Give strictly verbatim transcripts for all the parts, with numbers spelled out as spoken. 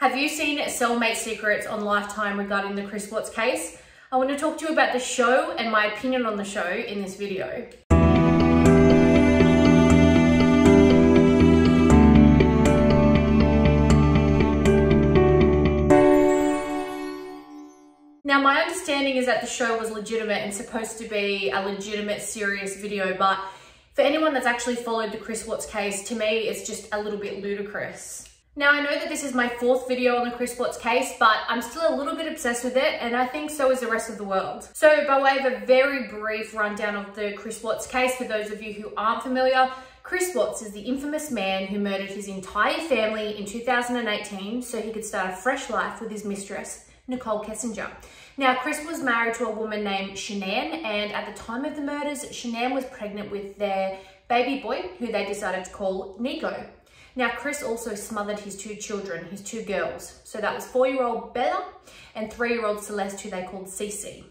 Have you seen Cellmate Secrets on Lifetime regarding the Chris Watts case? I want to talk to you about the show and my opinion on the show in this video. Now, my understanding is that the show was legitimate and supposed to be a legitimate, serious video, but for anyone that's actually followed the Chris Watts case, to me, it's just a little bit ludicrous. Now, I know that this is my fourth video on the Chris Watts case, but I'm still a little bit obsessed with it, and I think so is the rest of the world. So, by way of a very brief rundown of the Chris Watts case, for those of you who aren't familiar, Chris Watts is the infamous man who murdered his entire family in two thousand eighteen so he could start a fresh life with his mistress, Nicole Kessinger. Now, Chris was married to a woman named Shanann, and at the time of the murders, Shanann was pregnant with their baby boy, who they decided to call Nico. Now, Chris also smothered his two children, his two girls. So that was four-year-old Bella and three-year-old Celeste, who they called Cece.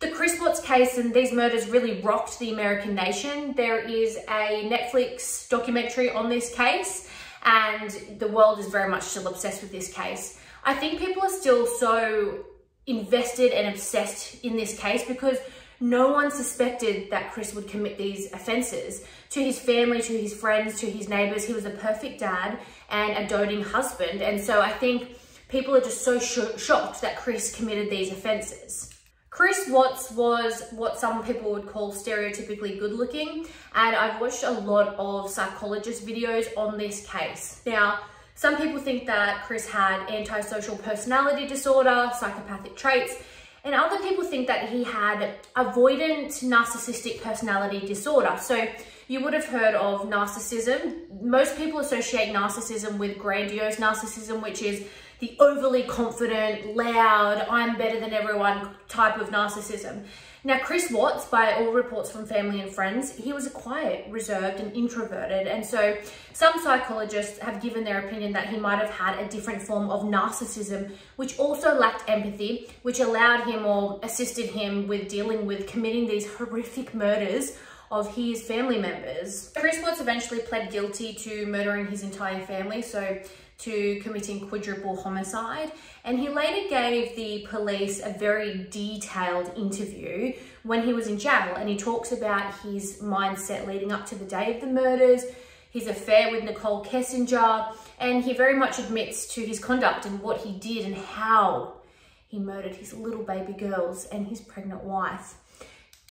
The Chris Watts case and these murders really rocked the American nation. There is a Netflix documentary on this case, and the world is very much still obsessed with this case. I think people are still so invested and obsessed in this case because no one suspected that Chris would commit these offences. To his family, to his friends, to his neighbours, he was a perfect dad and a doting husband. And so I think people are just so sh- shocked that Chris committed these offences. Chris Watts was what some people would call stereotypically good looking. And I've watched a lot of psychologist videos on this case. Now, some people think that Chris had antisocial personality disorder, psychopathic traits, and other people think that he had avoidant narcissistic personality disorder. So you would have heard of narcissism. Most people associate narcissism with grandiose narcissism, which is the overly confident, loud, I'm better than everyone type of narcissism. Now, Chris Watts, by all reports from family and friends, he was quiet, reserved and introverted. And so some psychologists have given their opinion that he might have had a different form of narcissism, which also lacked empathy, which allowed him or assisted him with dealing with committing these horrific murders of his family members. Chris Watts eventually pled guilty to murdering his entire family, so to committing quadruple homicide, and he later gave the police a very detailed interview when he was in jail, and he talks about his mindset leading up to the day of the murders, his affair with Nicole Kessinger, and he very much admits to his conduct and what he did and how he murdered his little baby girls and his pregnant wife.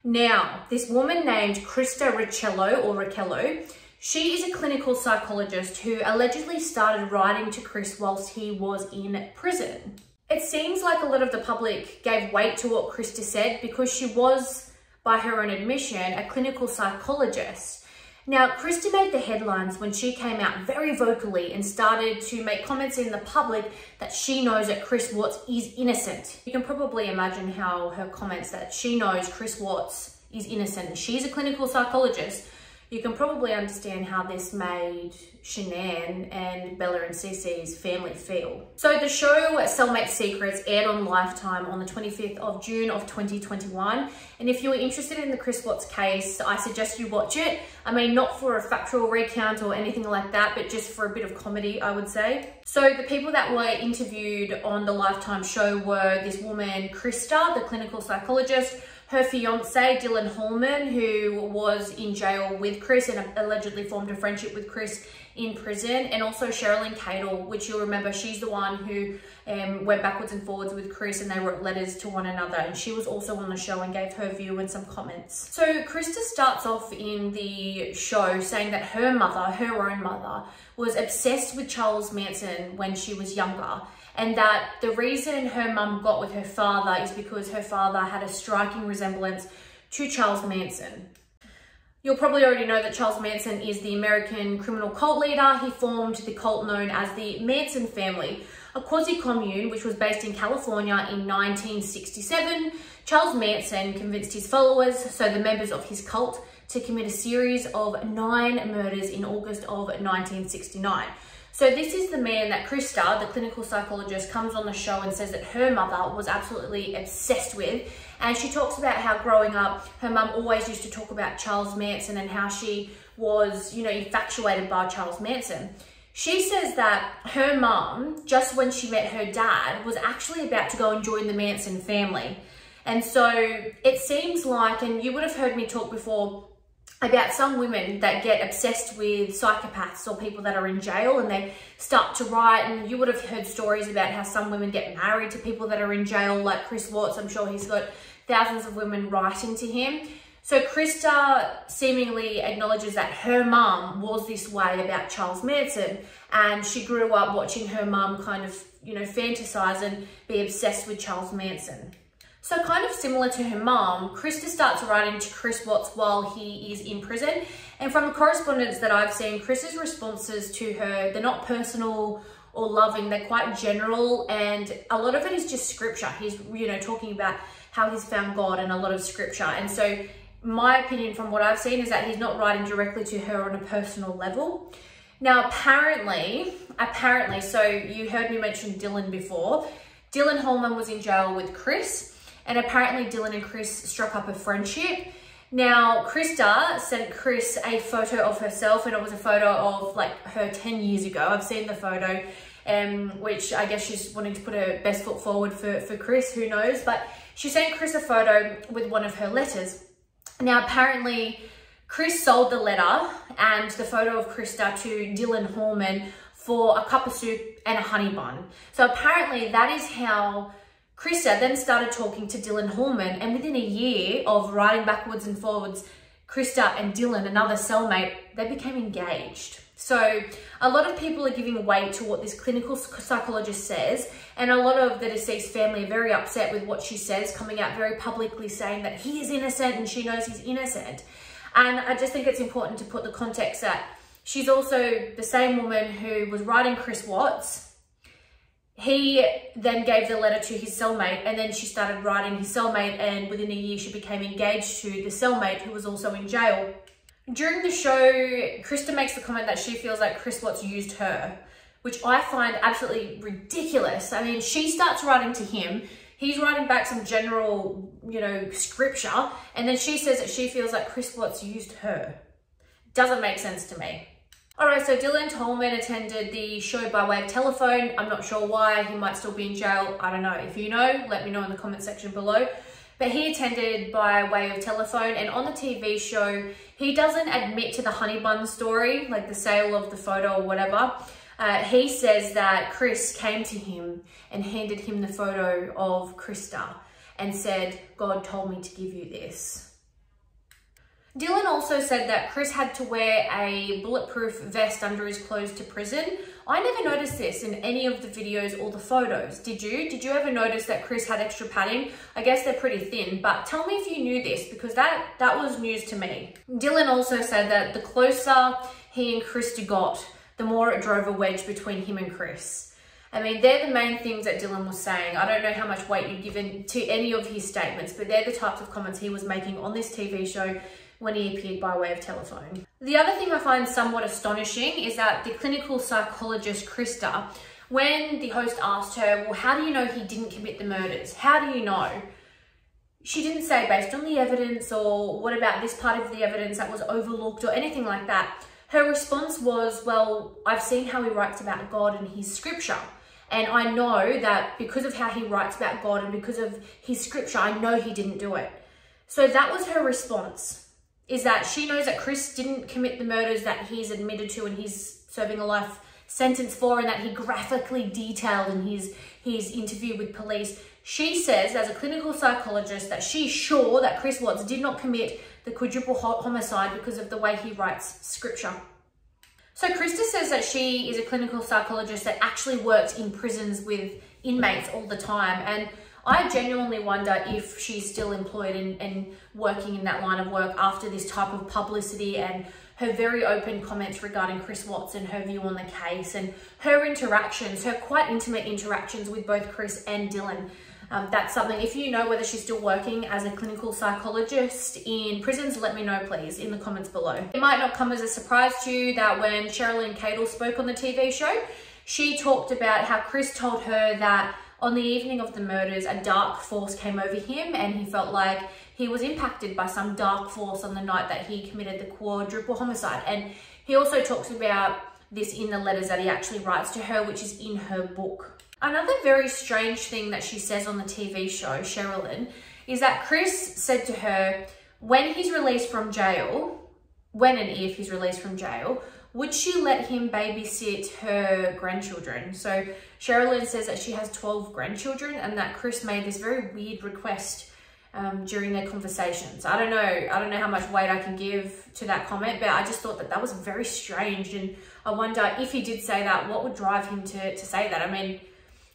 Now, this woman named Christa Richello, or Richello, she is a clinical psychologist who allegedly started writing to Chris whilst he was in prison. It seems like a lot of the public gave weight to what Christa said because she was, by her own admission, a clinical psychologist. Now, Christa made the headlines when she came out very vocally and started to make comments in the public that she knows that Chris Watts is innocent. You can probably imagine how her comments that she knows Chris Watts is innocent and she's a clinical psychologist. You can probably understand how this made Shanann and Bella and Cece's family feel. So the show Cellmate Secrets aired on Lifetime on the twenty-fifth of June of twenty twenty-one. And if you were interested in the Chris Watts case, I suggest you watch it. I mean, not for a factual recount or anything like that, but just for a bit of comedy, I would say. So the people that were interviewed on the Lifetime show were this woman, Christa, the clinical psychologist, her fiance, Dylan Tallman, who was in jail with Chris and allegedly formed a friendship with Chris in prison, and also Cheryllyn Cadle, which you'll remember, she's the one who um, went backwards and forwards with Chris and they wrote letters to one another, and she was also on the show and gave her view and some comments. So Christa starts off in the show saying that her mother, her own mother, was obsessed with Charles Manson when she was younger, and that the reason her mum got with her father is because her father had a striking resemblance to Charles Manson. You'll probably already know that Charles Manson is the American criminal cult leader. He formed the cult known as the Manson Family, a quasi-commune which was based in California in nineteen sixty-seven. Charles Manson convinced his followers, so the members of his cult, to commit a series of nine murders in August of nineteen sixty-nine. So this is the man that Christa, the clinical psychologist, comes on the show and says that her mother was absolutely obsessed with. And she talks about how growing up, her mum always used to talk about Charles Manson and how she was, you know, infatuated by Charles Manson. She says that her mom, just when she met her dad, was actually about to go and join the Manson family. And so it seems like, and you would have heard me talk before about some women that get obsessed with psychopaths or people that are in jail, and they start to riot, and you would have heard stories about how some women get married to people that are in jail, like Chris Watts. I'm sure he's got thousands of women writing to him. So Christa seemingly acknowledges that her mum was this way about Charles Manson, and she grew up watching her mum kind of, you know, fantasize and be obsessed with Charles Manson. So kind of similar to her mum, Christa starts writing to Chris Watts while he is in prison. And from the correspondence that I've seen, Chris's responses to her, they're not personal or loving, they're quite general, and a lot of it is just scripture. He's, you know, talking about how he's found God and a lot of scripture. And so my opinion from what I've seen is that he's not writing directly to her on a personal level. Now, apparently, apparently, so you heard me mention Dylan before. Dylan Tallman was in jail with Chris, and apparently Dylan and Chris struck up a friendship. Now, Christa sent Chris a photo of herself, and it was a photo of like her ten years ago. I've seen the photo, um, which I guess she's wanting to put her best foot forward for, for Chris, who knows, but she sent Chris a photo with one of her letters. Now, apparently, Chris sold the letter and the photo of Christa to Dylan Tallman for a cup of soup and a honey bun. So apparently that is how Christa then started talking to Dylan Tallman. And within a year of riding backwards and forwards, Christa and Dylan, another cellmate, they became engaged. So a lot of people are giving weight to what this clinical psychologist says, and a lot of the deceased family are very upset with what she says, coming out very publicly saying that he is innocent and she knows he's innocent. And I just think it's important to put the context that she's also the same woman who was writing Chris Watts. He then gave the letter to his cellmate, and then she started writing his cellmate, and within a year she became engaged to the cellmate who was also in jail. During the show, Christa makes the comment that she feels like Chris Watts used her, which I find absolutely ridiculous. I mean, she starts writing to him. He's writing back some general, you know, scripture. And then she says that she feels like Chris Watts used her. Doesn't make sense to me. All right, so Dylan Tallman attended the show by way of telephone. I'm not sure why. He might still be in jail. I don't know. If you know, let me know in the comment section below. But he attended by way of telephone, and on the T V show, he doesn't admit to the honey bun story, like the sale of the photo or whatever. Uh, he says that Chris came to him and handed him the photo of Christa and said, "God told me to give you this." Dylan also said that Chris had to wear a bulletproof vest under his clothes to prison. I never noticed this in any of the videos or the photos. Did you? Did you ever notice that Chris had extra padding? I guess they're pretty thin, but tell me if you knew this, because that, that was news to me. Dylan also said that the closer he and Christa got, the more it drove a wedge between him and Chris. I mean, they're the main things that Dylan was saying. I don't know how much weight you've given to any of his statements, but they're the types of comments he was making on this T V show when he appeared by way of telephone. The other thing I find somewhat astonishing is that the clinical psychologist Christa, when the host asked her, well, how do you know he didn't commit the murders? How do you know? She didn't say based on the evidence or what about this part of the evidence that was overlooked or anything like that. Her response was, well, I've seen how he writes about God and his scripture. And I know that because of how he writes about God and because of his scripture, I know he didn't do it. So that was her response, is that she knows that Chris didn't commit the murders that he's admitted to and he's serving a life sentence for, and that he graphically detailed in his, his interview with police. She says, as a clinical psychologist, that she's sure that Chris Watts did not commit the quadruple homicide because of the way he writes scripture. So Christa says that she is a clinical psychologist that actually works in prisons with inmates all the time, and I genuinely wonder if she's still employed and, and working in that line of work after this type of publicity and her very open comments regarding Chris Watts and her view on the case and her interactions, her quite intimate interactions with both Chris and Dylan. Um, that's something, if you know whether she's still working as a clinical psychologist in prisons, let me know please in the comments below. It might not come as a surprise to you that when Cheryllyn Cadle spoke on the T V show, she talked about how Chris told her that on the evening of the murders, a dark force came over him and he felt like he was impacted by some dark force on the night that he committed the quadruple homicide. And he also talks about this in the letters that he actually writes to her, which is in her book. Another very strange thing that she says on the T V show, Cheryllyn, is that Chris said to her, when he's released from jail, when and if he's released from jail, would she let him babysit her grandchildren? So Cheryllyn says that she has twelve grandchildren and that Chris made this very weird request um, during their conversations. I don't know. I don't know how much weight I can give to that comment, but I just thought that that was very strange. And I wonder if he did say that, what would drive him to, to say that? I mean,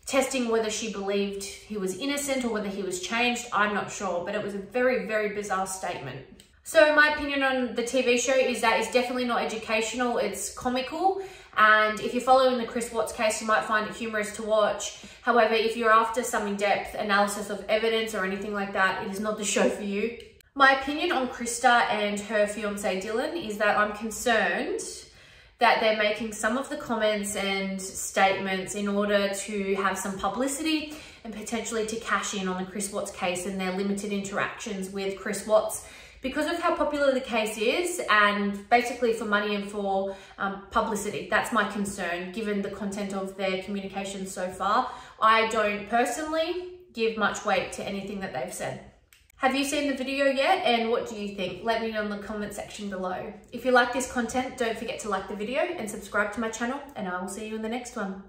testing whether she believed he was innocent or whether he was changed, I'm not sure, but it was a very, very bizarre statement. So my opinion on the T V show is that it's definitely not educational, it's comical. And if you're following the Chris Watts case, you might find it humorous to watch. However, if you're after some in-depth analysis of evidence or anything like that, it is not the show for you. My opinion on Christa and her fiancé Dylan is that I'm concerned that they're making some of the comments and statements in order to have some publicity and potentially to cash in on the Chris Watts case and their limited interactions with Chris Watts. Because of how popular the case is, and basically for money and for um, publicity. That's my concern, given the content of their communication so far. I don't personally give much weight to anything that they've said. Have you seen the video yet, and what do you think? Let me know in the comment section below. If you like this content, don't forget to like the video and subscribe to my channel, and I will see you in the next one.